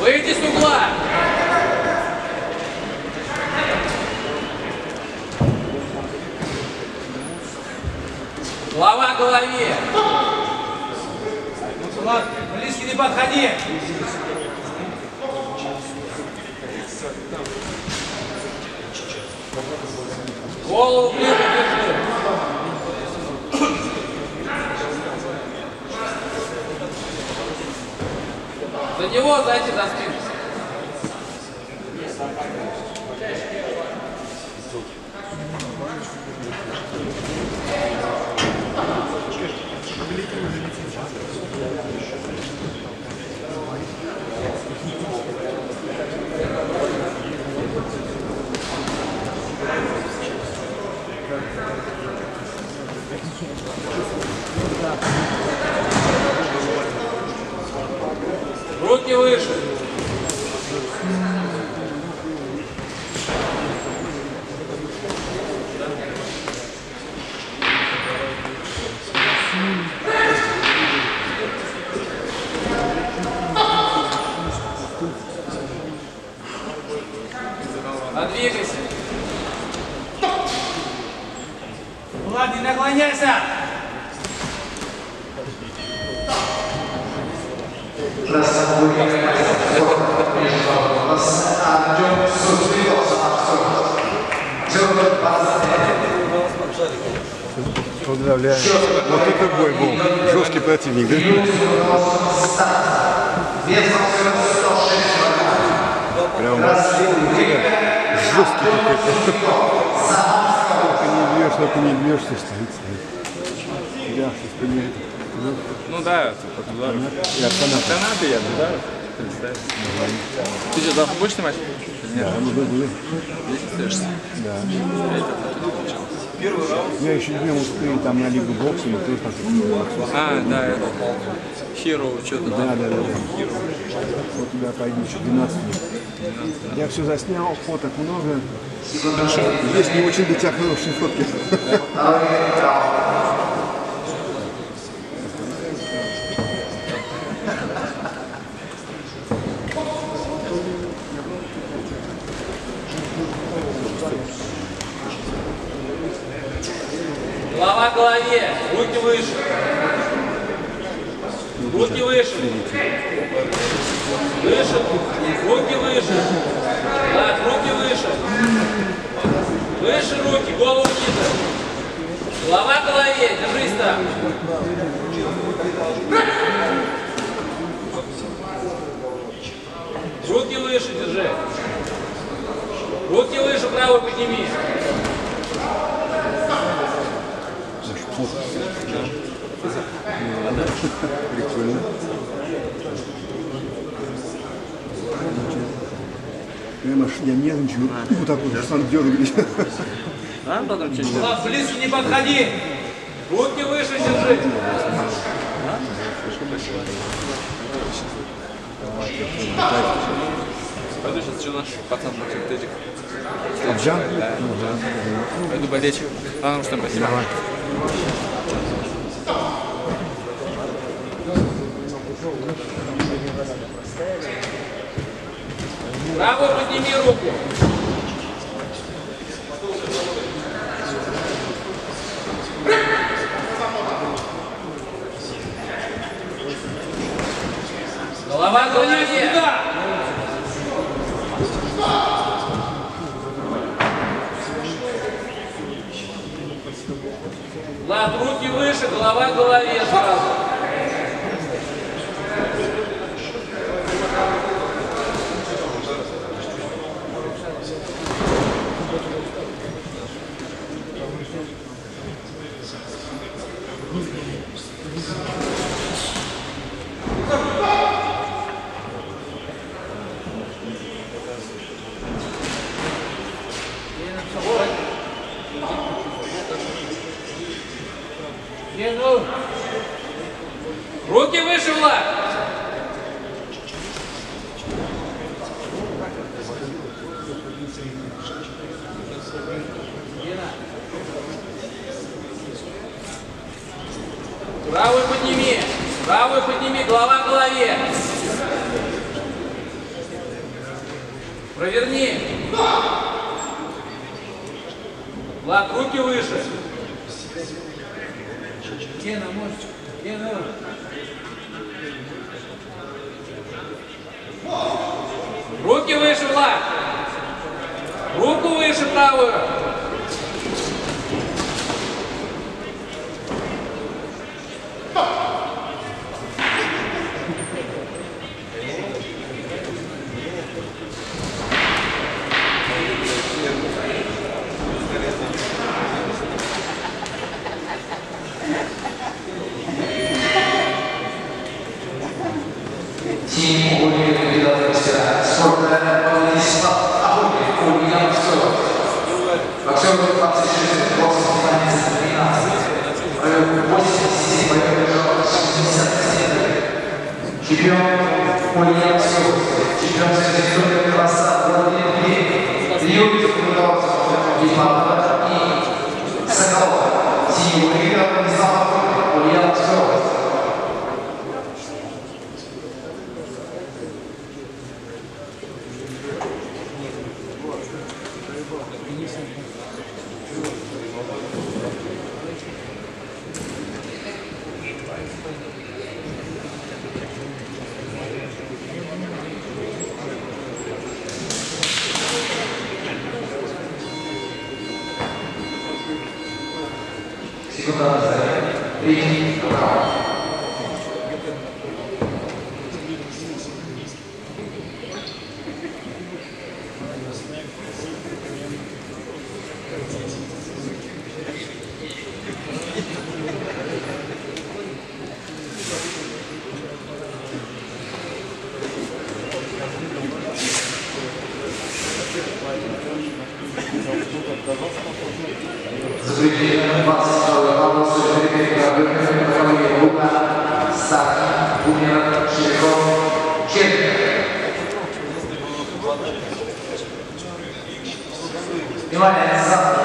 Выйди с угла! Голова к голове! Близко не подходи! Голову ближе держи! За него зайди за спину. Руки выше. Подвигайся. Влад, не наклоняйся. Нас Артем Сурвиос, Абсолют. Поздравляю. Вот это бой был. Жесткий противник, да? Прям жесткий какой-то. Только не бьешь, стоит. Я сейчас не. Ну да, потом удар. Я канаты я, да? Представь. Ты что, завтра будешь снимать? Нет. Да, мы были. Здесь остаешься? Да. Первый раунд. Я еще две успели там на лигу бокса, но ты их так. А, да, это. Хиро, что-то. Да. Вот тебя пойду еще 12 дней. Я все заснял, фоток много. Здесь не очень для тебя хорошие фотки. Голова к голове, руки выше. Руки выше. Выше. Руки выше. Так, руки выше. Выше руки, голову ниже. Голова к голове, держись там. Руки выше держи. Руки выше, правую подними. Прикольно. Прямо я нервничаю. Вот так вот сам дергаюсь. Близко не подходи. Руки выше держи. Пойду сейчас еще наш пацан на коктейлик. Аджан? Да. Пойду болеть. Ладно, что, спасибо. Браво, подними руку! Голова в голове! Лап, руки выше, голова в голове сразу. Руки выше, Влад! Правую подними, голова в голове! Проверни! Влад, руки выше! Гена, можешь? Гена! Руки выше, Влад! Руку выше правую! Внимание, завтра.